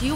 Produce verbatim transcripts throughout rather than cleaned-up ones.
Do you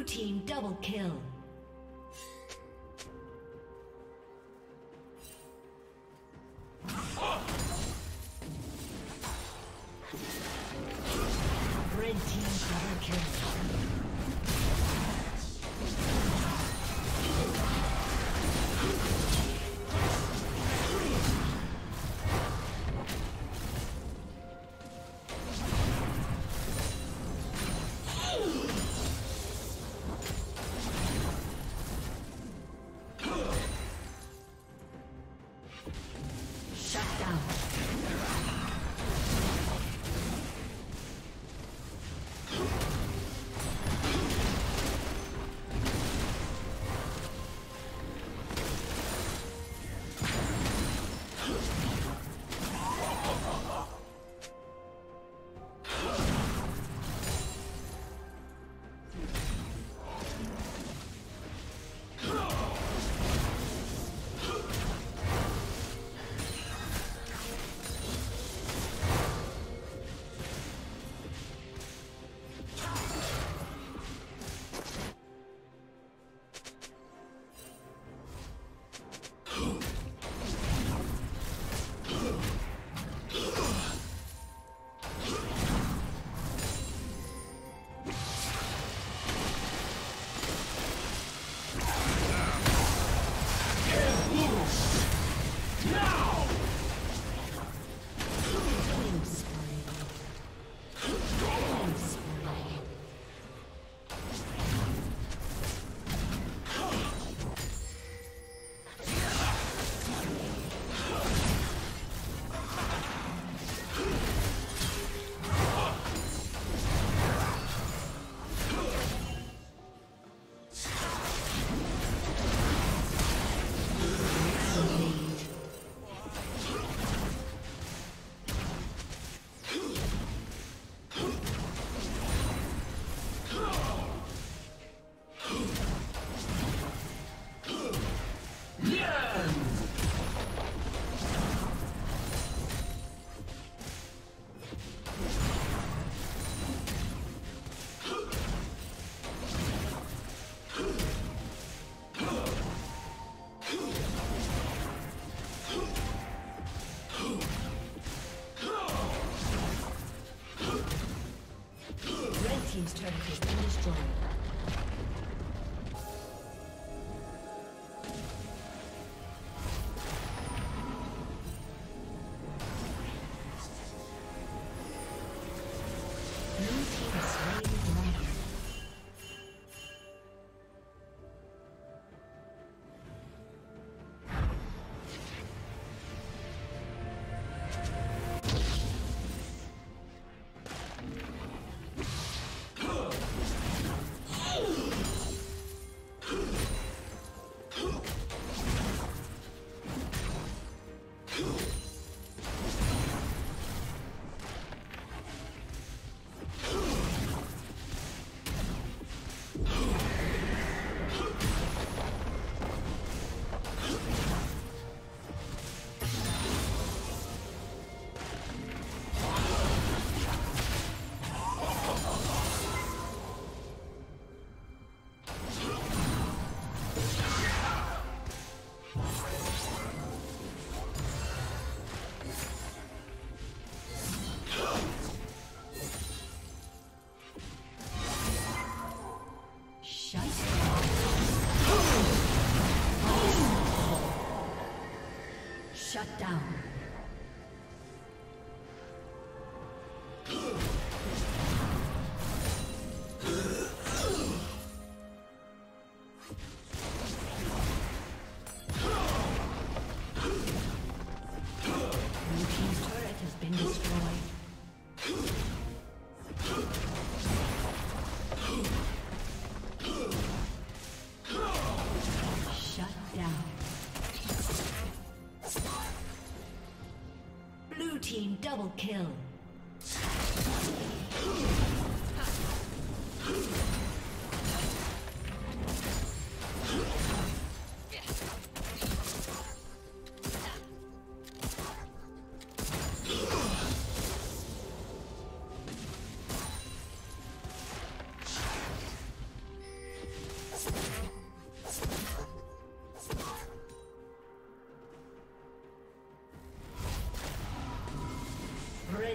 Blue team double kill. Red team double kill. Shut down. Double kill.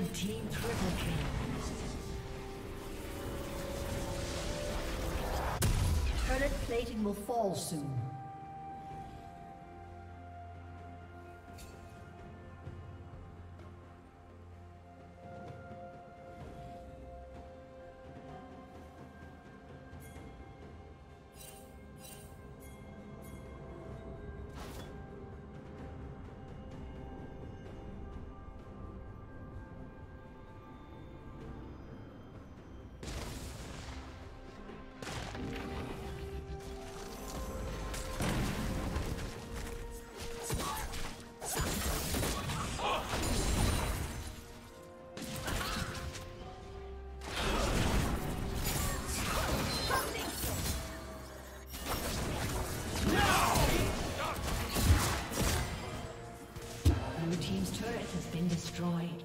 Red team triple kill. Turret plating will fall soon. Destroyed.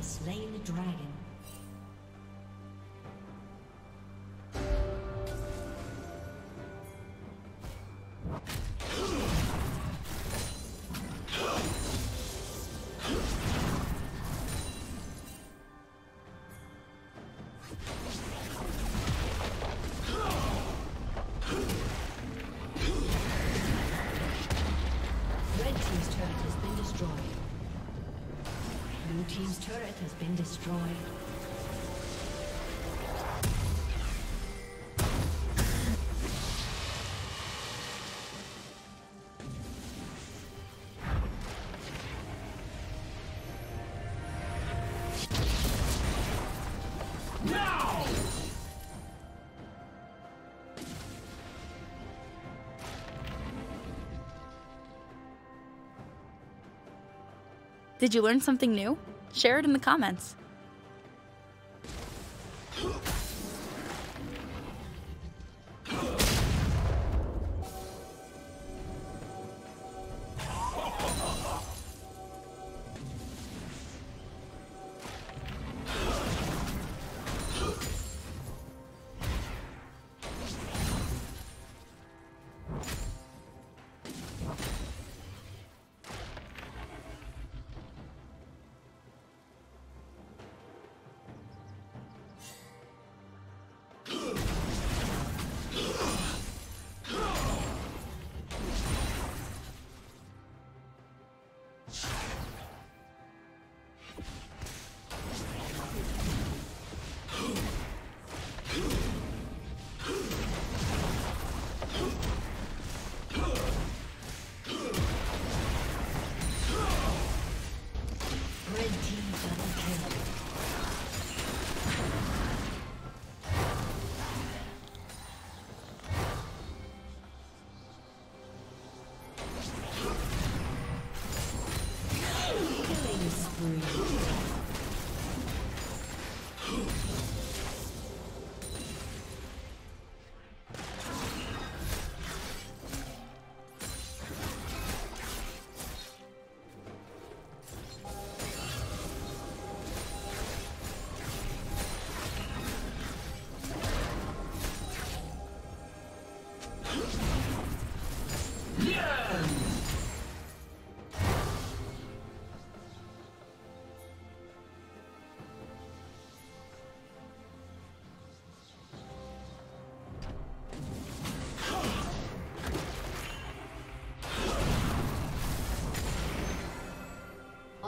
Slain the dragon. Team's turret has been destroyed. Did you learn something new? Share it in the comments.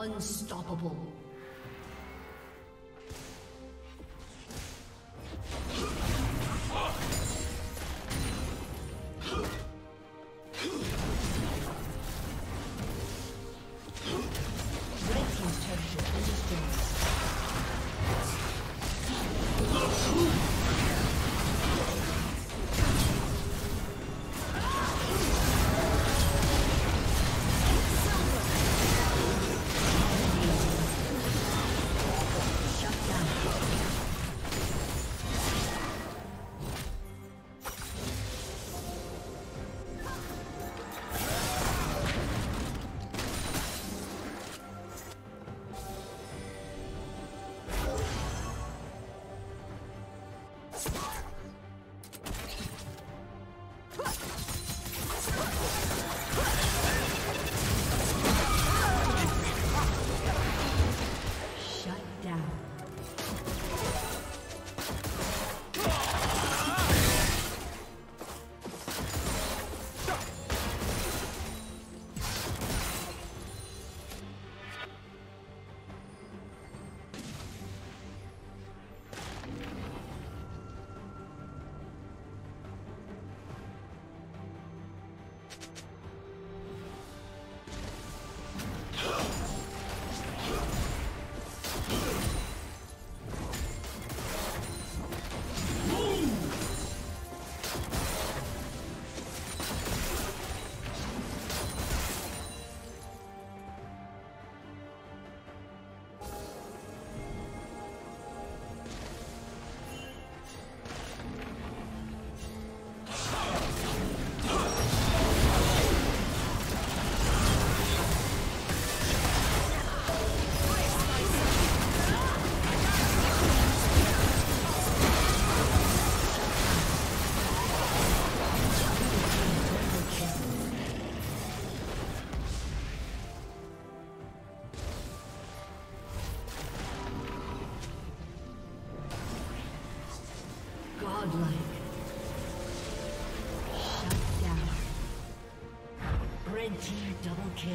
Unstoppable. Double kill.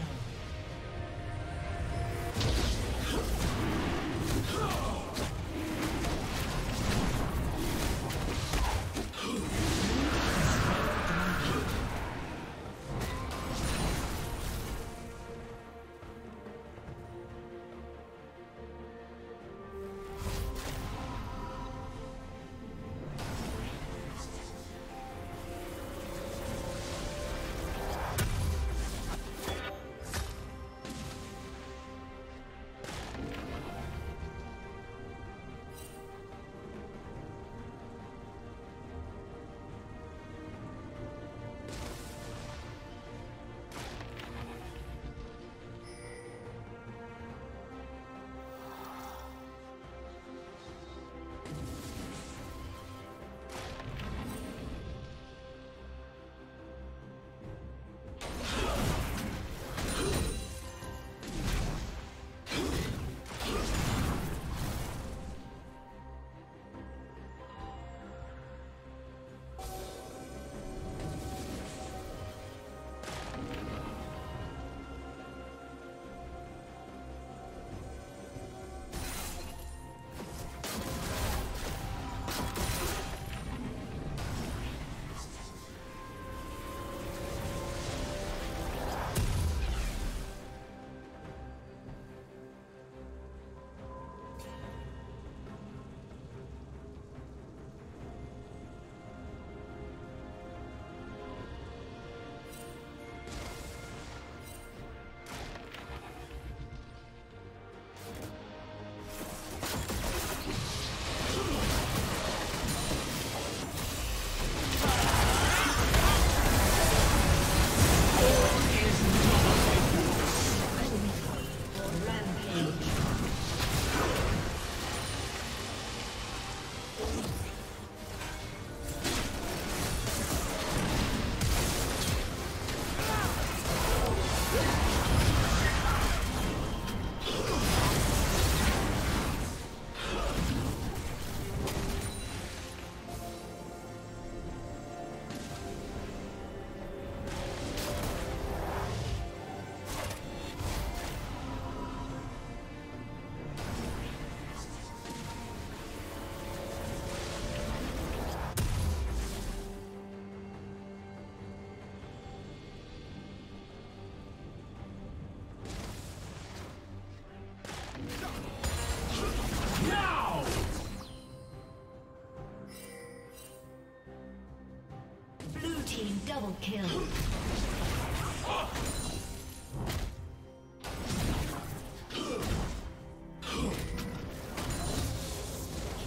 Team double kill.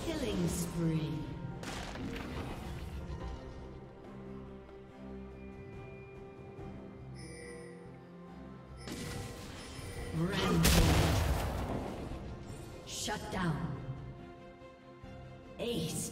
Killing spree. Rampage. Shut down. Aced.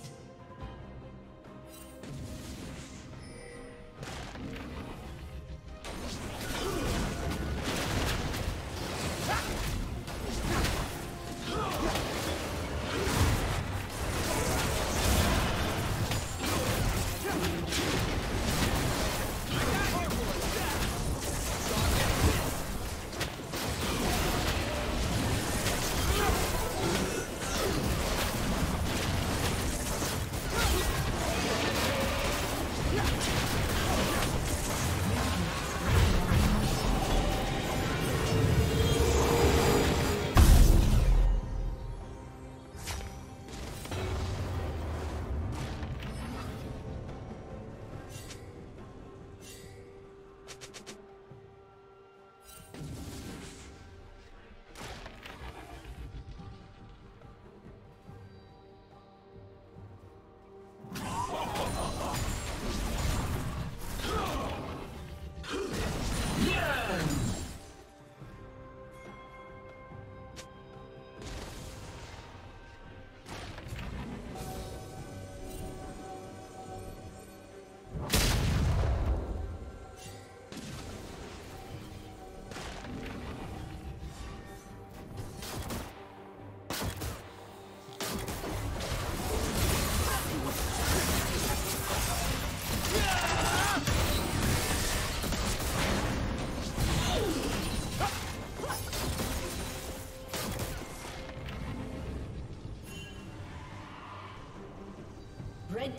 Red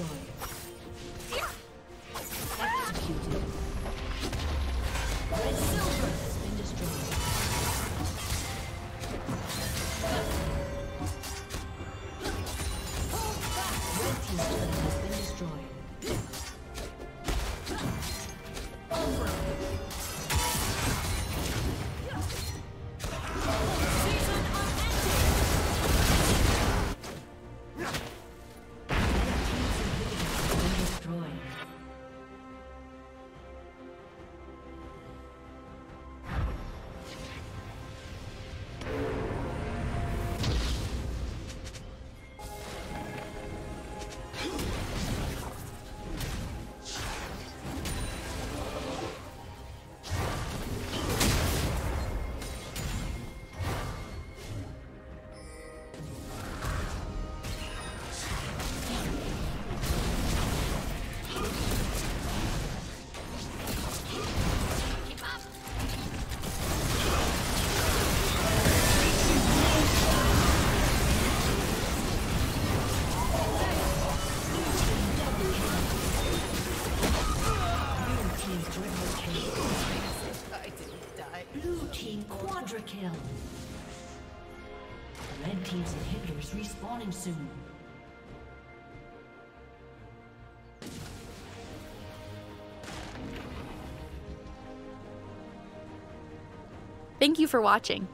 Destroyed. Executed. Red Silver has been destroyed. Hold back. Red Team's turret has been destroyed. Kill. Red Team's inhibitors respawning soon. Thank you for watching.